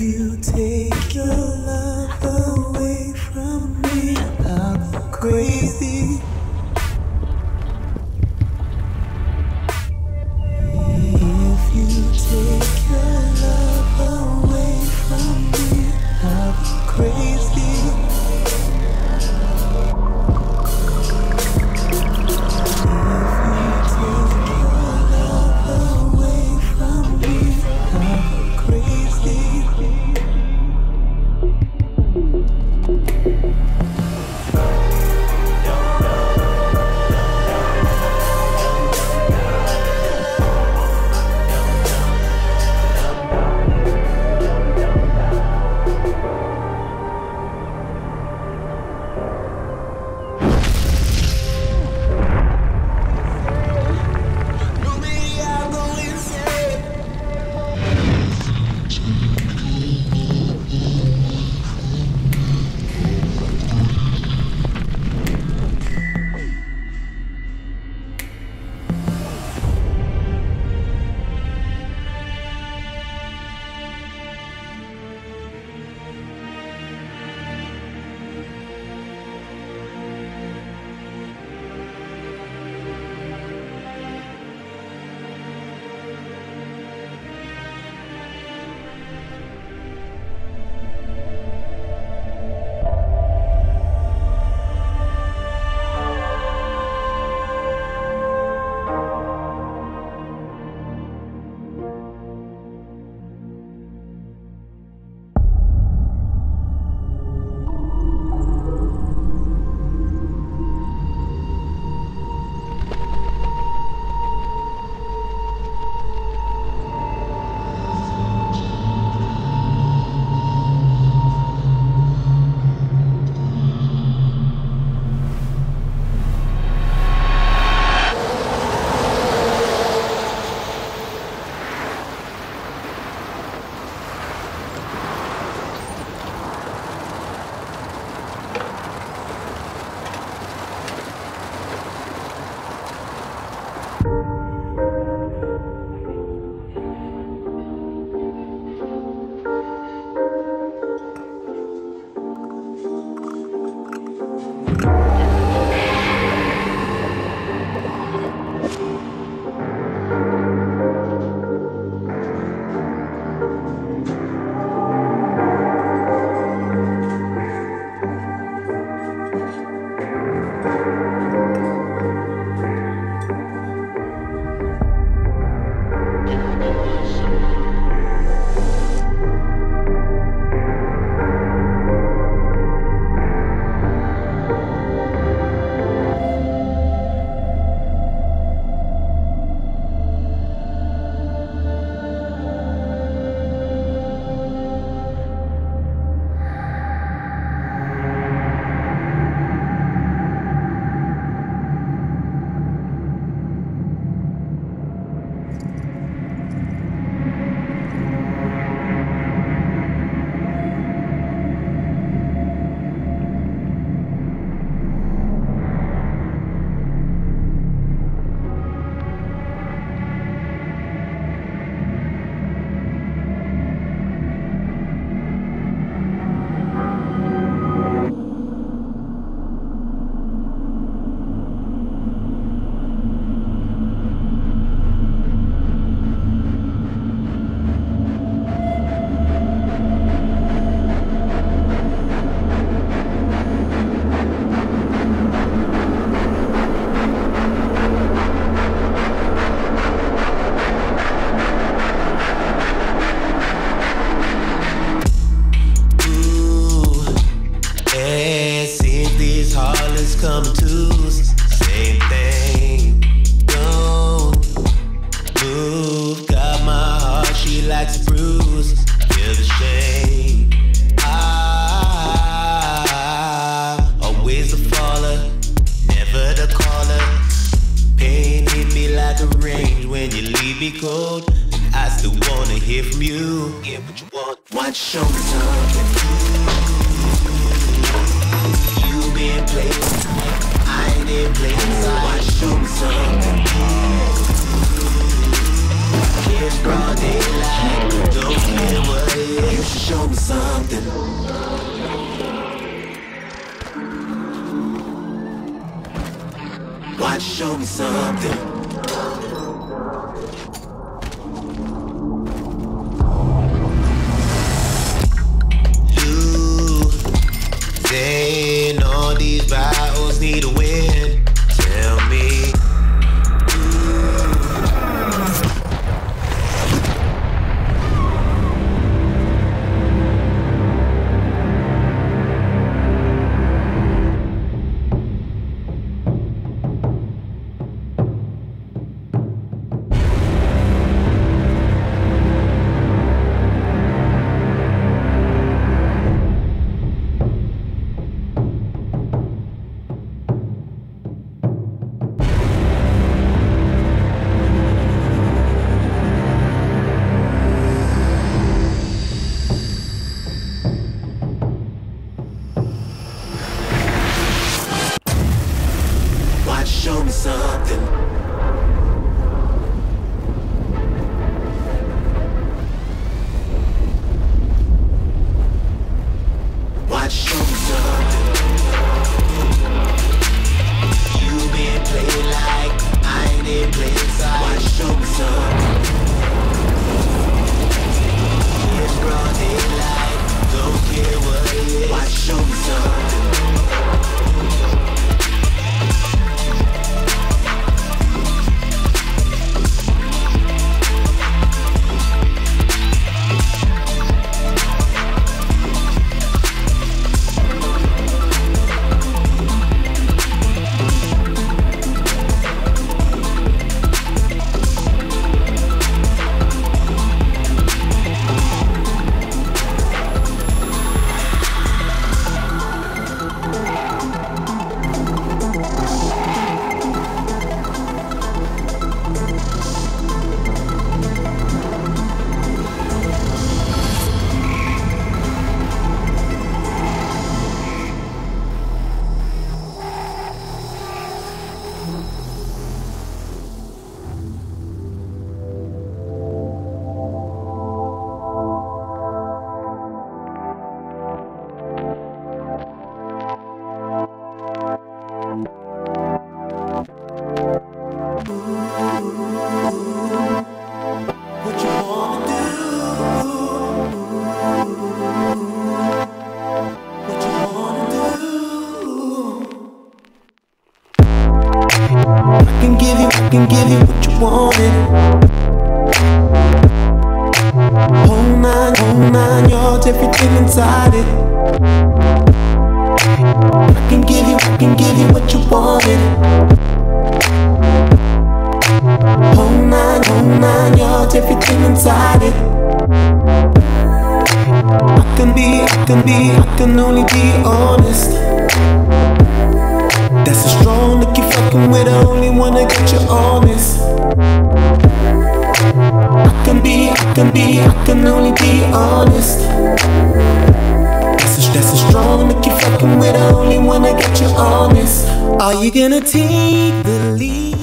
If you take your love away from me, I'll go crazy. If you take your love away from me, I'll go crazy. If you take your love away from me, I'll go crazy. Show God, show me something. All these battles need a win. Tell me. Show me something. Watch, show me something. You been playing like I ain't been playing side. Watch, show me something. It's broad daylight, don't care what it is. Watch, show me something. I can give you what you wanted. Whole nine yards, everything inside it. I can give you what you wanted. Whole nine yards, everything inside it. I can only be honest. That's so strong, that you fucking with. I only wanna get you honest. I can only be honest. That's so strong, that you fucking with. I only wanna get you honest. Are you gonna take the lead?